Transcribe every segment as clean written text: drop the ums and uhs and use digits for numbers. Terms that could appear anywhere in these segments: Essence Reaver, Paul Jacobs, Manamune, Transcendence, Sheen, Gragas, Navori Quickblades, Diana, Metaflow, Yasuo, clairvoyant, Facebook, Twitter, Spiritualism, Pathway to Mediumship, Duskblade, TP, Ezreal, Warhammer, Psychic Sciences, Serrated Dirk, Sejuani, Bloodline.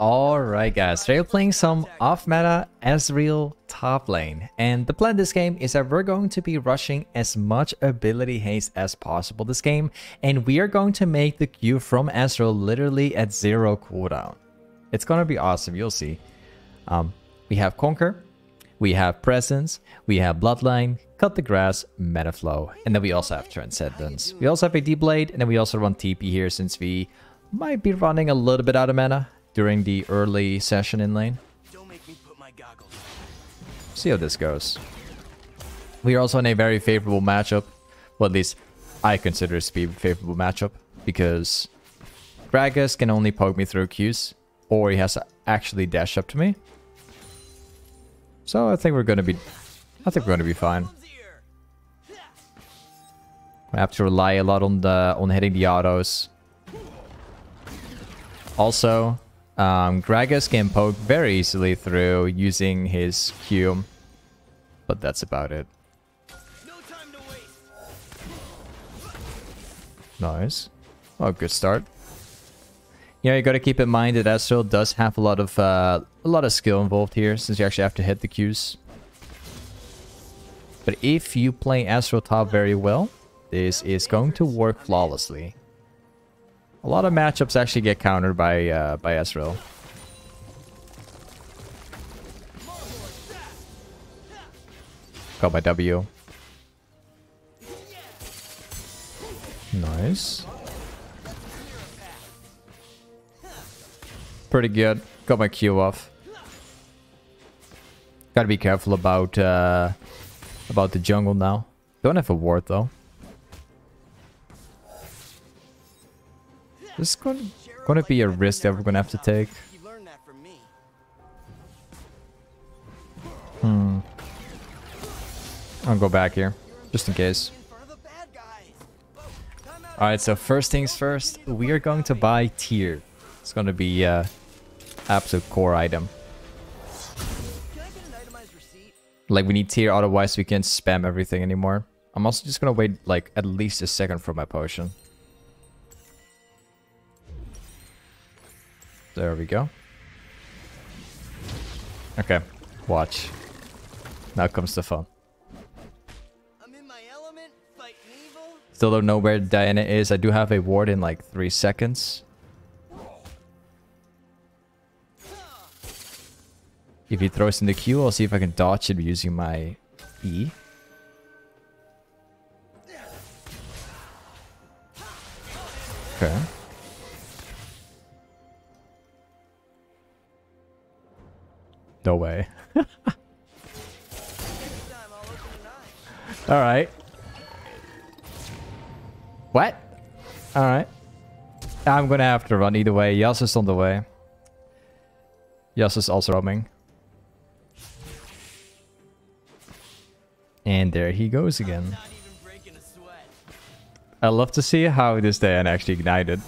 Alright guys, today we're playing some off-meta Ezreal top lane, and the plan this game is that we're going to be rushing as much ability haste as possible this game, and we are going to make the Q from Ezreal literally at 0 cooldown. It's gonna be awesome, you'll see. We have Conqueror, we have Presence, we have Bloodline, Cut the Grass, Metaflow, and then we also have Transcendence. We also have a D-Blade, and then we also run TP here since we might be running a little bit out of mana during the early session in lane. See how this goes. We are also in a very favorable matchup. Well, at least I consider it to be a favorable matchup, because Gragas can only poke me through Qs, or he has to actually dash up to me. So I think we're gonna be fine. I have to rely a lot on hitting the autos. Also, Gragas can poke very easily through using his Q, but that's about it. Nice. Oh, good start. Yeah, you gotta keep in mind that Ezreal does have a lot of skill involved here, since you actually have to hit the Qs. But if you play Ezreal top very well, this is going to work flawlessly. A lot of matchups actually get countered by Ezreal. Got my W. Nice. Pretty good. Got my Q off. Gotta be careful about the jungle now. Don't have a ward though. This is going to be a risk that we're going to have to take. I'll go back here, just in case. Alright, so first things first, we are going to buy tier. It's going to be an absolute core item. Like, we need tier, otherwise we can't spam everything anymore. I'm also just going to wait, like, at least a second for my potion. There we go. Okay, watch. Now comes the fun. I'm in my element, fighting evil. Still don't know where Diana is. I do have a ward in like 3 seconds. If he throws in the Q, I'll see if I can dodge it using my E. Okay. No way. Alright. What? Alright. I'm gonna have to run either way. Yasuo's on the way. Yasuo's also roaming. And there he goes again. I love to see how this Diana actually ignited.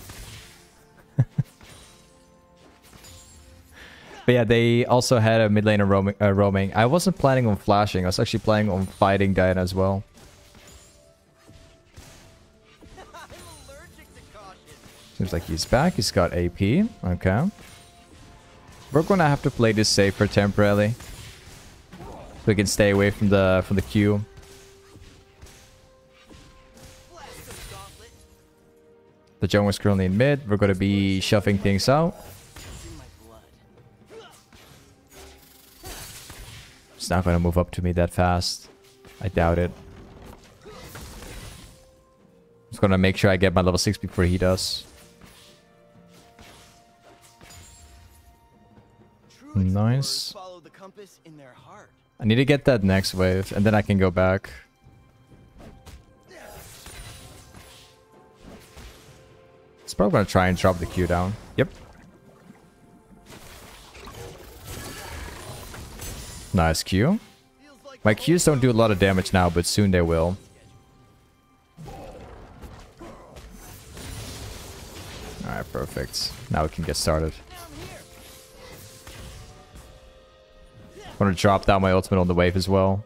But yeah, they also had a mid laner roaming. I wasn't planning on flashing. I was actually planning on fighting Diana as well. Seems like he's back. He's got AP. Okay. We're gonna have to play this safer temporarily. We can stay away from the Q. The jungle is currently in mid. We're gonna be shoving things out. Not going to move up to me that fast. I doubt it. I'm just going to make sure I get my level 6 before he does. Nice. I need to get that next wave and then I can go back. It's probably going to try and drop the Q down. Yep. Nice Q. My Qs don't do a lot of damage now, but soon they will. Alright, perfect. Now we can get started. I'm gonna drop down my ultimate on the wave as well.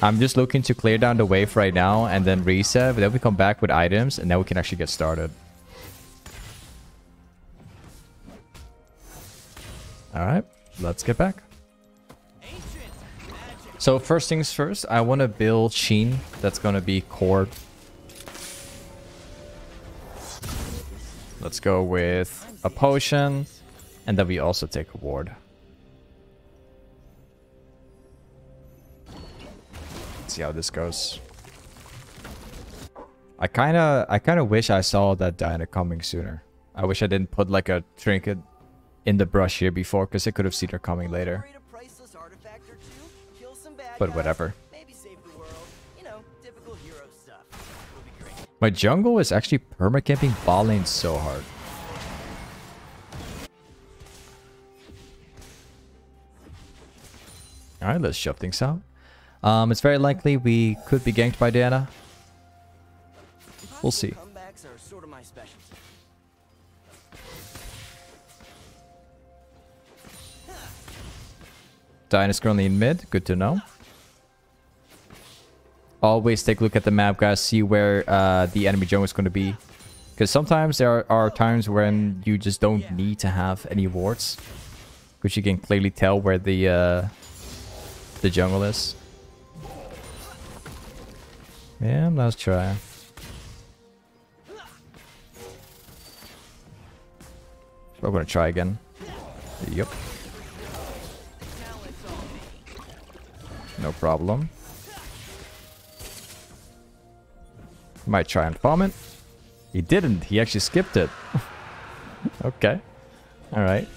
I'm just looking to clear down the wave right now and then reset, but then we come back with items and then we can actually get started. Alright, let's get back. So first things first, I want to build Sheen. That's going to be core. Let's go with a potion. And then we also take a ward. Let's see how this goes. I kind of wish I saw that Diana coming sooner. I wish I didn't put like a trinket in the brush here before, because I could have seen her coming later. But whatever. My jungle is actually permacamping bot lane so hard. Alright, let's shove things out. It's very likely we could be ganked by Diana. We'll see. Diana's currently in mid. Good to know. Always take a look at the map, guys. See where the enemy jungle is going to be. Because sometimes there are times when you just don't need to have any wards. Because you can clearly tell where the jungle is. Yeah, let's try. We're going to try again. Yep. No problem. Might try and farm it. He didn't. He actually skipped it. Okay. Alright.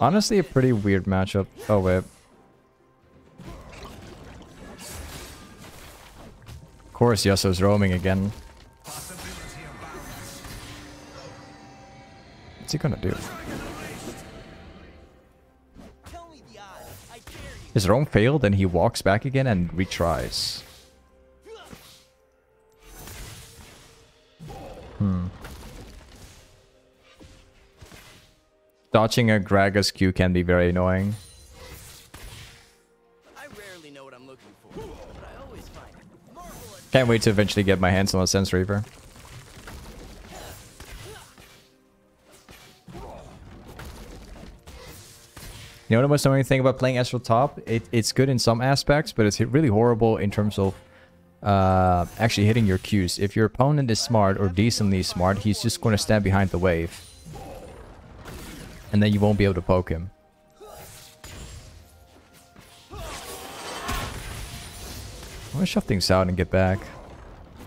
Honestly, a pretty weird matchup. Oh, wait. Of course, Yasuo's roaming again. What's he gonna do? His roam failed and he walks back again and retries. Dodging a Gragas Q can be very annoying. Can't wait to eventually get my hands on a Essence Reaver. You know the most annoying thing about playing Ezreal top? It's good in some aspects, but it's really horrible in terms of actually hitting your Qs. If your opponent is smart or decently smart, he's just going to stand behind the wave. And then you won't be able to poke him. I'm going to shove things out and get back.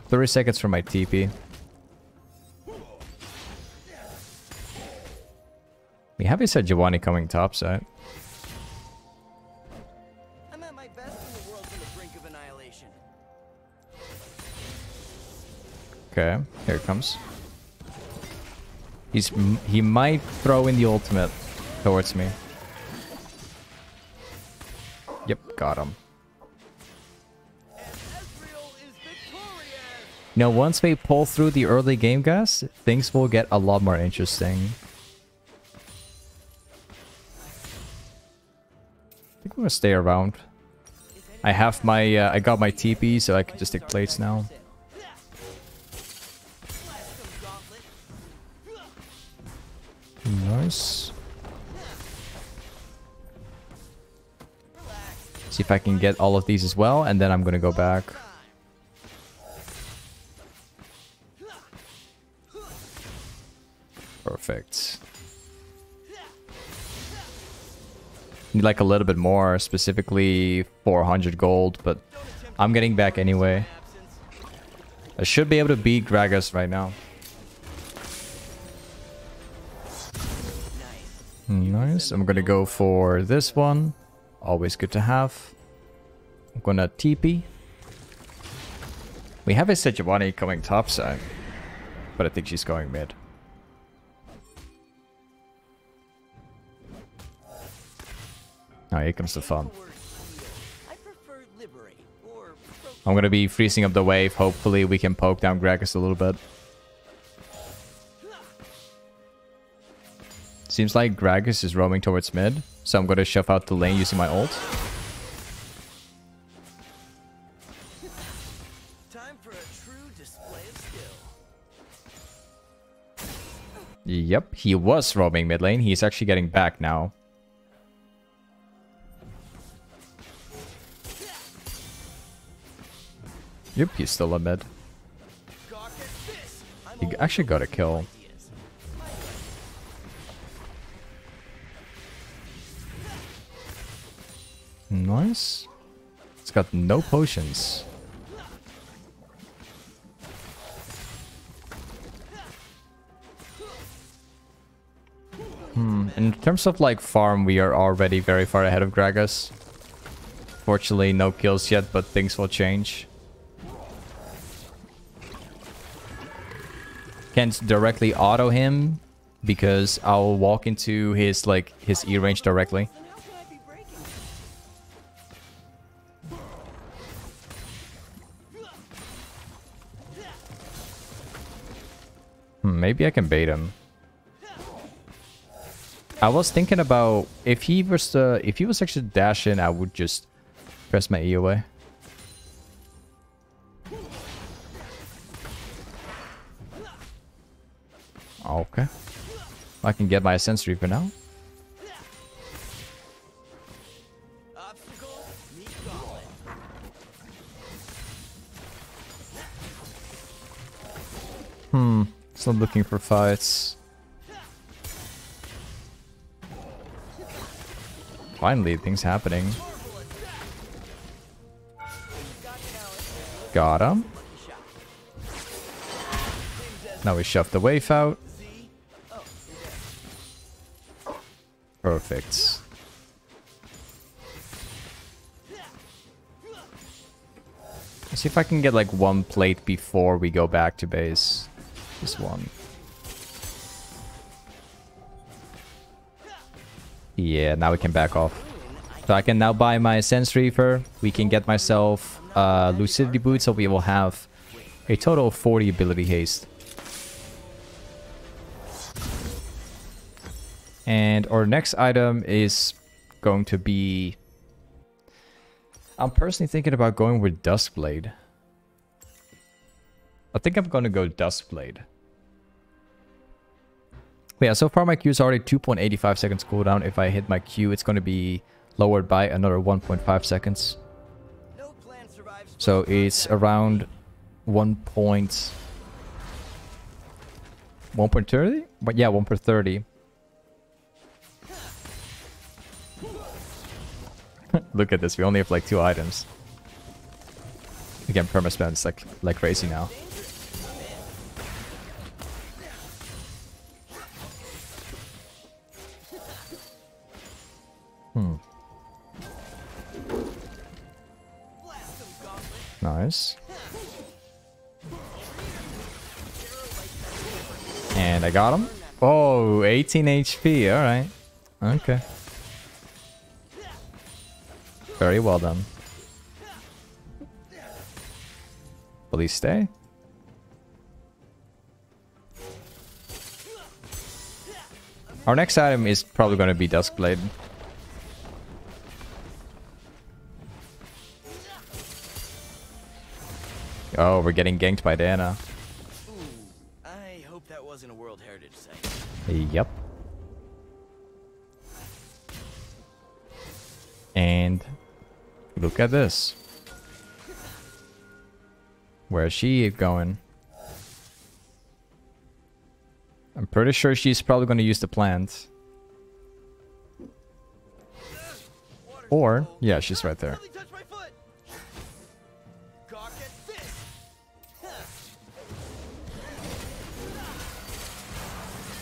30 seconds for my TP. We have a Sejuani coming topside. Okay, here it comes. He might throw in the ultimate towards me. Yep, got him. Now, once we pull through the early game, guys, things will get a lot more interesting. I think we're gonna stay around. I have my, I got my TP, so I can just take plates now. Nice. See if I can get all of these as well, and then I'm gonna go back. Perfect. Need like a little bit more, specifically 400 gold, but I'm getting back anyway. I should be able to beat Gragas right now. Nice. I'm gonna go for this one. Always good to have. I'm gonna TP. We have a Sejuani coming topside, but I think she's going mid. Oh, here comes the fun. I'm gonna be freezing up the wave. Hopefully we can poke down Gragas a little bit. Seems like Gragas is roaming towards mid, so I'm going to shove out the lane using my ult. Time for a true display of skill. Yep, he was roaming mid lane. He's actually getting back now. Yep, he's still a mid. He actually got a kill. Nice. It's got no potions. In terms of like farm, we are already very far ahead of Gragas. Fortunately, no kills yet, but things will change. Can't directly auto him because I'll walk into his E range directly. Maybe I can bait him. I was thinking about if he was actually dashing, I would just press my E away. Okay. I can get my Essence Reaver now. Still looking for fights. Finally, things happening. Got him. Now we shove the wave out. Perfect. Let's see if I can get like one plate before we go back to base. This one. Yeah, now we can back off. So I can now buy my Essence Reaver. We can get myself Lucidity Boot, so we will have a total of 40 ability haste. And our next item is going to be... I'm personally thinking about going with Duskblade. I think I'm going to go Duskblade. Yeah, so far my Q is already 2.85 seconds cooldown. If I hit my Q, it's going to be lowered by another 1.5 seconds. So it's around 1.30? But yeah, 1.30. Look at this, we only have like 2 items. Again, permaspam's like crazy now. Nice. And I got him. Oh, 18 HP. Alright. Okay. Very well done. Will he stay? Our next item is probably going to be Duskblade. Oh, we're getting ganked by Diana. Ooh, I hope that wasn't a World Heritage site. Yep. And look at this. Where is she going? I'm pretty sure she's probably going to use the plant. Or, yeah, she's right there.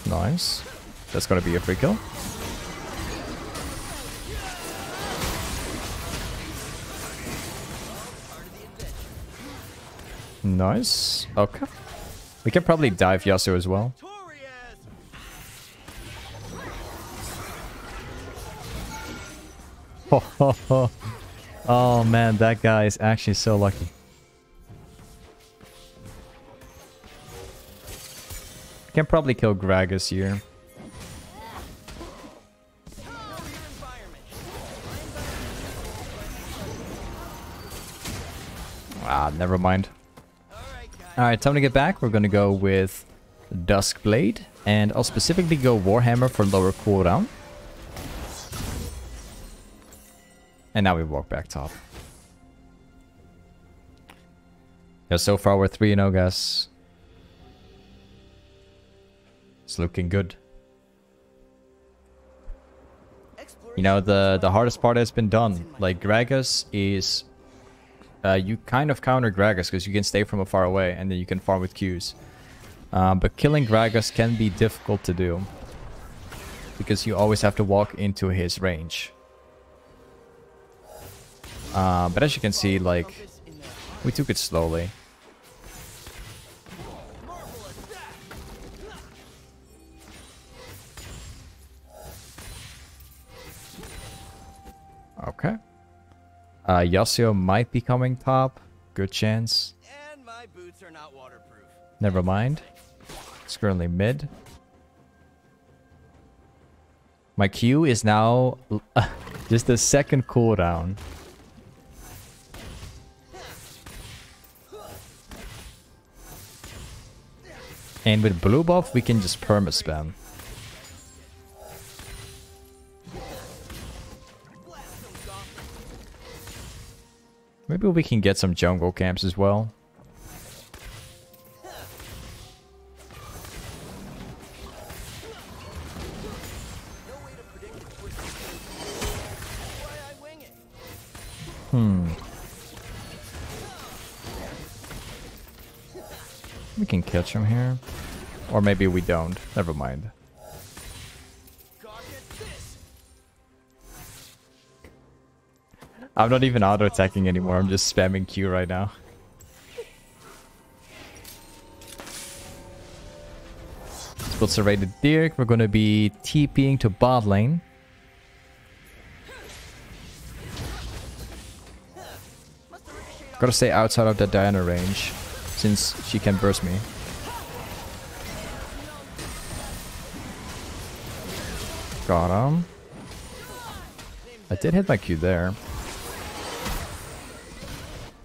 Nice. That's gonna be a free kill. Nice. Okay. We can probably dive Yasuo as well. Oh man, that guy is actually so lucky. Can probably kill Gragas here. Ah, never mind. Alright, time to get back. We're gonna go with Duskblade And I'll specifically go Warhammer for lower cooldown. And now we walk back top. Yeah, so far we're 3-0, guys. It's looking good. You know, the hardest part has been done. Like, Gragas is... you kind of counter Gragas because you can stay from afar away and then you can farm with Qs. But killing Gragas can be difficult to do. Because you always have to walk into his range. But as you can see, like, we took it slowly. Okay. Yasuo might be coming top. Good chance. And my boots are not waterproof. Never mind. It's currently mid. My Q is now just the second cooldown. And with blue buff, we can just perma spam. Maybe we can get some jungle camps as well. We can catch him here. Or maybe we don't. Never mind. I'm not even auto-attacking anymore. I'm just spamming Q right now. Let's build Serrated Dirk. We're going to be TPing to bot lane. Gotta stay outside of that Diana range, since she can burst me. Got him. I did hit my Q there.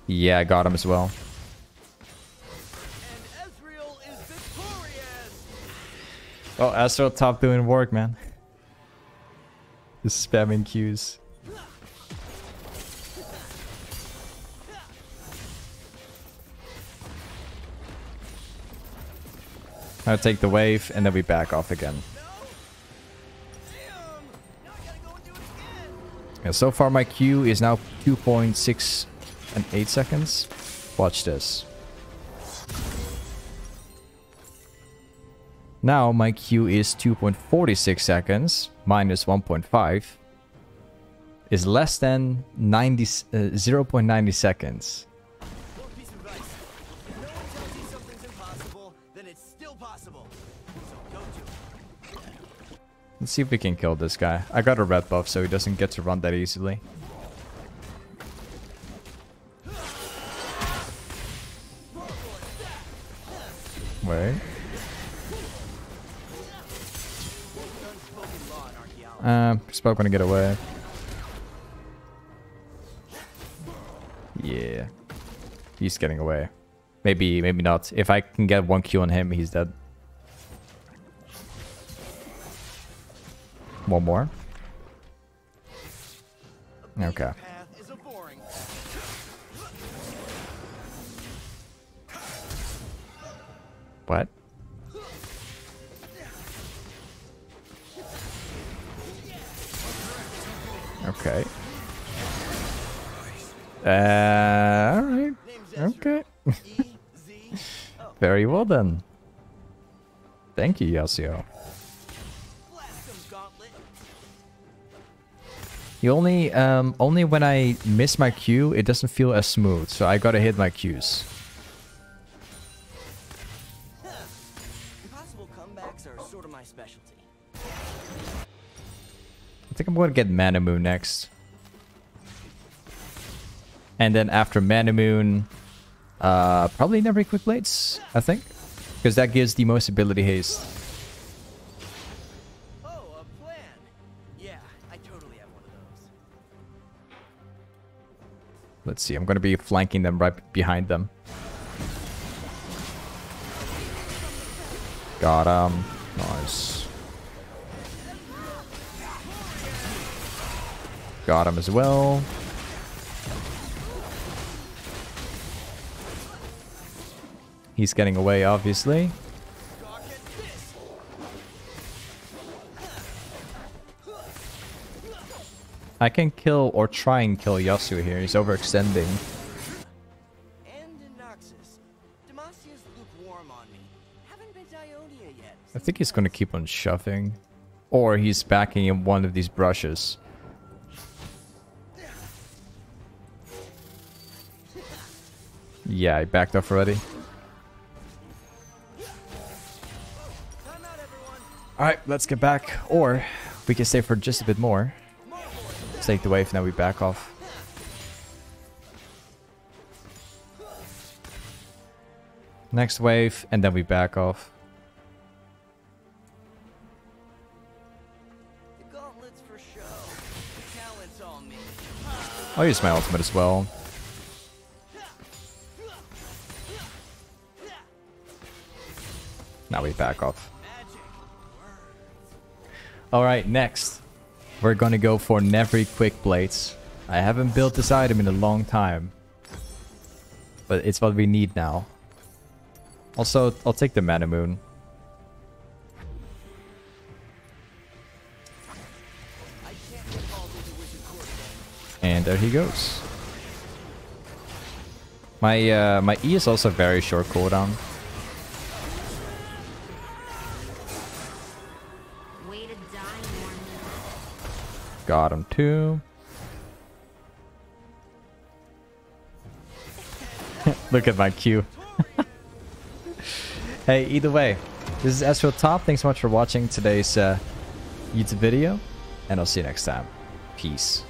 Yeah, I got him as well. And Ezreal is victorious. Oh, Astro top doing work, man. Just spamming Qs. I'll take the wave, and then we back off again. And so far, my Q is now 2.68 seconds. Watch this. Now, my Q is 2.46 seconds, minus 1.5. Is less than 0.90 seconds. Let's see if we can kill this guy. I got a red buff, so he doesn't get to run that easily. Wait. Spoke gonna get away. Yeah. He's getting away. Maybe not. If I can get one Q on him, he's dead. One more. Okay. What? Okay. Alright. Okay. Very well done. Thank you, Yasuo. The only when I miss my Q, it doesn't feel as smooth, so I gotta hit my Qs. Impossible comebacks are sort of my specialty. I think I'm gonna get Manamune next. And then after Manamune, probably Navori Quickblades, I think. Because that gives the most ability haste. Let's see, I'm going to be flanking them right behind them. Got him. Nice. Got him as well. He's getting away, obviously. I can kill or try and kill Yasuo here. He's overextending. I think he's going to keep on shoving. Or he's backing in one of these brushes. Yeah, he backed off already. Alright, let's get back. Or we can stay for just a bit more. Let's take the wave, now we back off. Next wave, and then we back off. I'll use my ultimate as well. Now we back off. Alright, next, we're gonna go for Navori Quickblades. I haven't built this item in a long time, but it's what we need now. Also, I'll take the Manamune. And there he goes. My my E is also very short cooldown. Got him too. Look at my Q. Hey, either way, this is Ezreal Top. Thanks so much for watching today's YouTube video, and I'll see you next time. Peace.